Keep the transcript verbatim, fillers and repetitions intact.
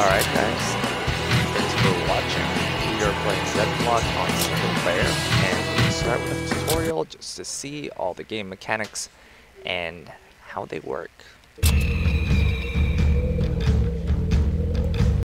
Alright guys, thanks for watching. We are playing Dead Block on single player, and we're going to start with a tutorial just to see all the game mechanics and how they work.